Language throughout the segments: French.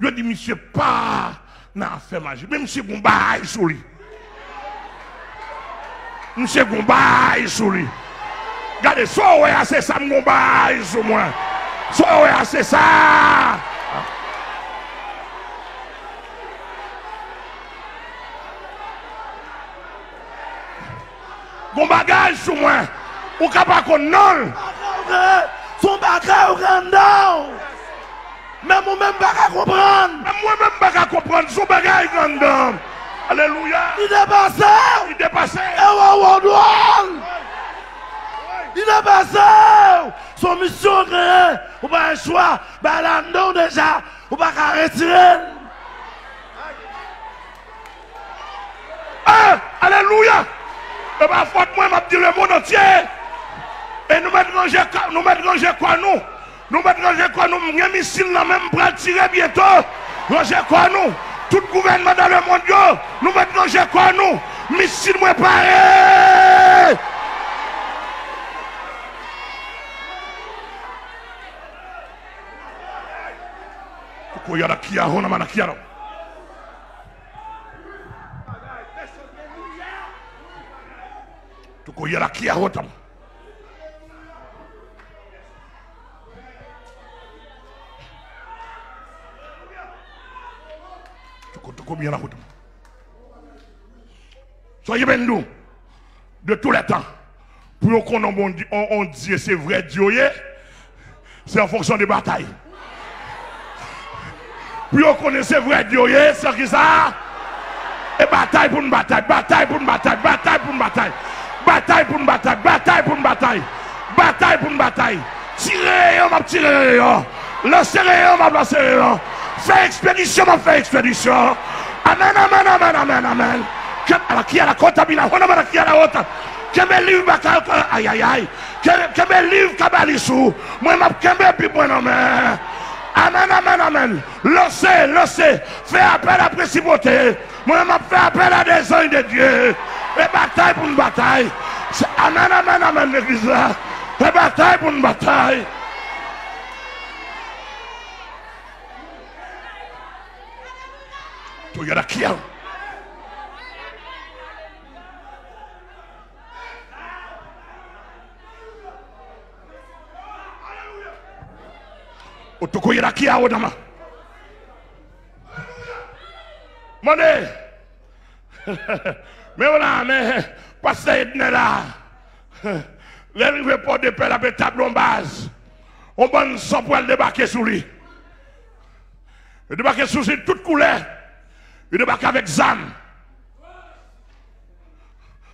Je dis, monsieur, pas dans l'affaire magique. Mais monsieur, bon bail sur lui. Monsieur, bon bail sur lui. Regardez, soyez assez ça, mon bail sur moi. Soyez assez ça. Mon bagage sur moi. Ou capable qu'on non. Son bagage au grand. Même moi-même pas comprendre. Même moi-même pas comprendre. Son bagage grand. Alléluia. Il dépassait. Il dépassait. Il dépassait. Son mission créée. Ou pas un choix. Balandon déjà. Ou pas qu'à retirer. Alléluia. Et ma faute, moi, je dis le monde entier. Et nous mettons rangé quoi nous? Nous mettons rangé quoi nous? Nous mettons missile dans même bras tiré bientôt. Rangé quoi nous? Tout gouvernement dans le monde, nous mettons rangé quoi nous? Missile moi pareil. Pourquoi y a la kia, on a mal à kia. Tout le monde qui a autant. Tout le monde qui a autant. Soyez bénis de tous les temps. Pour qu'on on dise c'est vrai Dieu, c'est en fonction des batailles. Pour qu'on connaisse vrai Dieu, c'est qui ça? Et bataille pour une bataille, bataille pour une bataille, bataille pour une bataille. Bataille pour une bataille, bataille pour une bataille, bataille pour une bataille. Tirez, on va tirer, lancez, on va lancer, fais expédition, on fait expédition. Amen, amen, amen, amen, amen. Qui a la contamination, qui a la haute, qui a mes livres, aïe aïe aïe, qui a mes livres, qui a mes livres, moi je n'ai pas pu prendre en main. Amen, amen, amen. Lancez, lancez, fais appel à la précipité. Moi je fais appel à des anges de Dieu. Et bataille pour une bataille. Amen, amen, amen, l'église là. Et bataille pour une bataille. Tout y a la qui a. Tout y a la qui a au dama. Monnaie. Mais voilà, mais Pasteur Edna là, les ports de paix, la table en base, on va sans poil débarquer sur lui. Il débarque sur lui toute couleur. Il débarque avec Zan.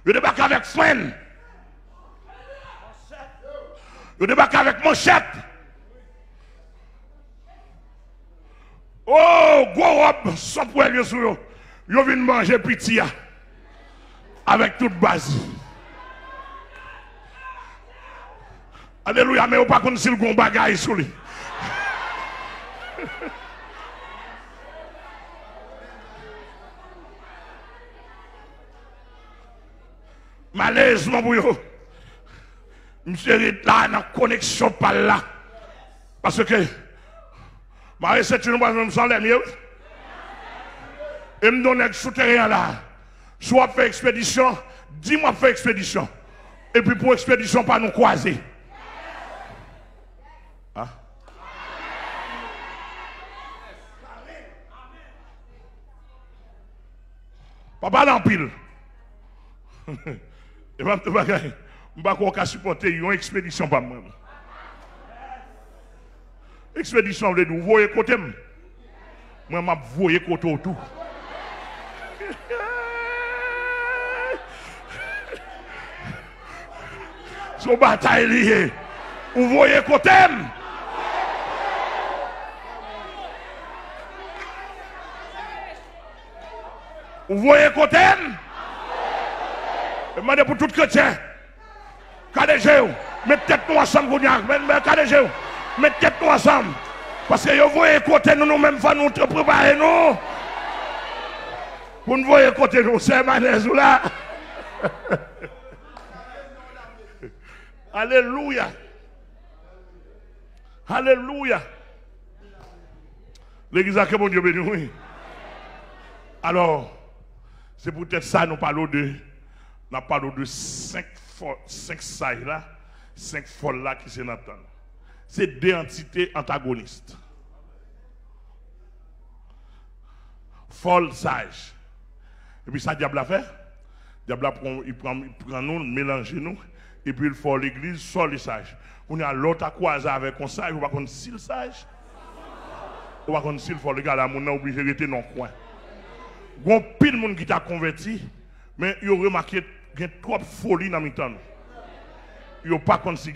Il débarque avec Sven. Il débarque avec Mouchette. Oh, Gorob, sans poil sur lui. Il vient manger pitié. Avec toute base. Alléluia, mais on ne peut pas connaître si le bon bagaille sur lui. Malheureusement, pour vous, monsieur est là, dans la connexion par là. Parce que, Marie, c'est une fois que je me sens l'aimé. Et me donne un souterrain là. Soit fait expédition, dis-moi fait expédition. Et puis pour expédition, pas nous croiser. Hein? Papa l'empile. Et pas de bagaille. Je ne vais pas supporter une expédition par moi. Expédition, vous voyez côté. Moi, je voyais côté autour. Son bataille liée. Vous voyez côté. Vous voyez côté. Demandez pour tout chrétien. Cadéjeu. Mettez-nous ensemble. Cadéjeu. Mettez-nous ensemble. Parce que vous voyez côté nous nous-mêmes va nous préparer nous. Vous ne voyez côté nous. C'est Manezou là. Alléluia. Alléluia. L'église a que bon Dieu béni. Alors, c'est peut-être ça nous parlons de. Nous parlons de 5 sailles là, 5 folles là qui se n'entendent. C'est deux entités antagonistes. Folle sage. Et puis ça, diable a fait. Diable a prend, il prend nous, mélange nous, et puis il faut l'église, sort le sage. On a l'autre à croiser avec un sage, on va qu'on si le sage. On va qu'on si le folle, le gars là, on a obligé de rester dans le coin. Il y a pile de monde qui t'a converti, mais il y a remarqué qu'il y a trop de folie dans le temps. Il n'y a pas qu'on si